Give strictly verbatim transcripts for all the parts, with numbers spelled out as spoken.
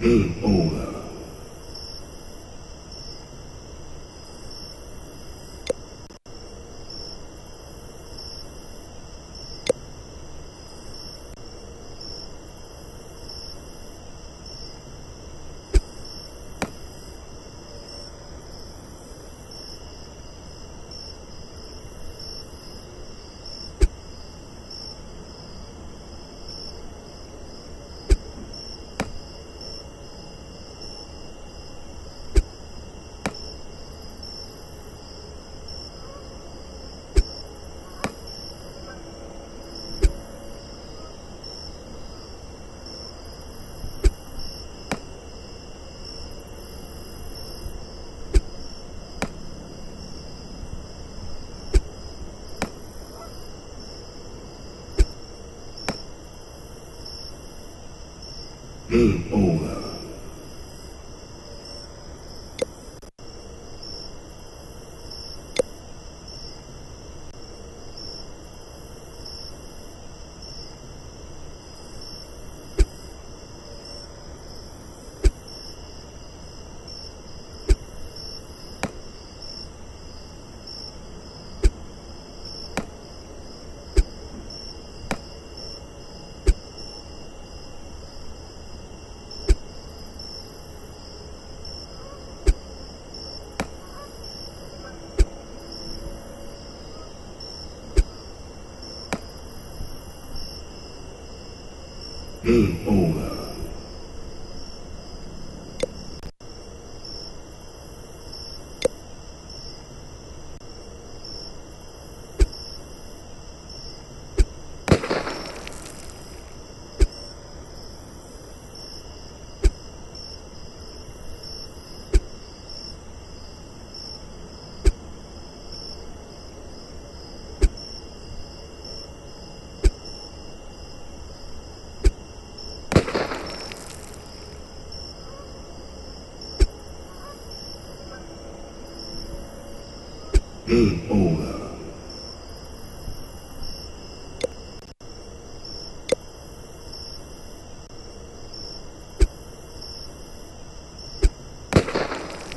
Game over. Game over. Game over. Game over.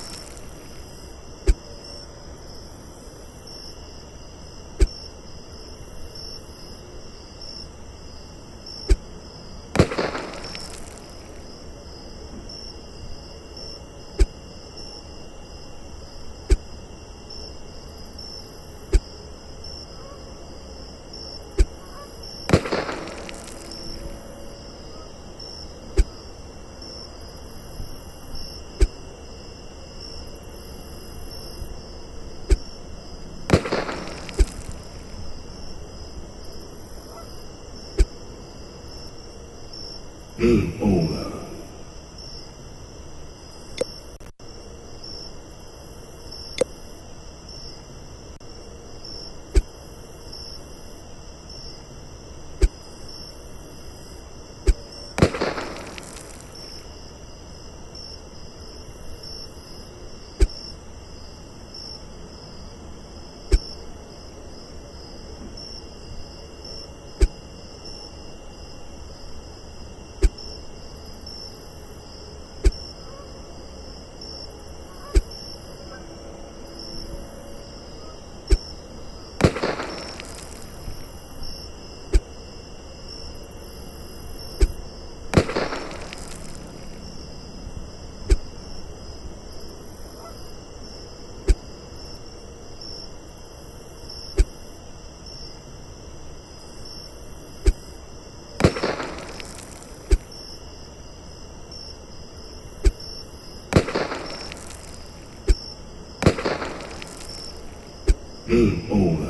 Game over. Game over.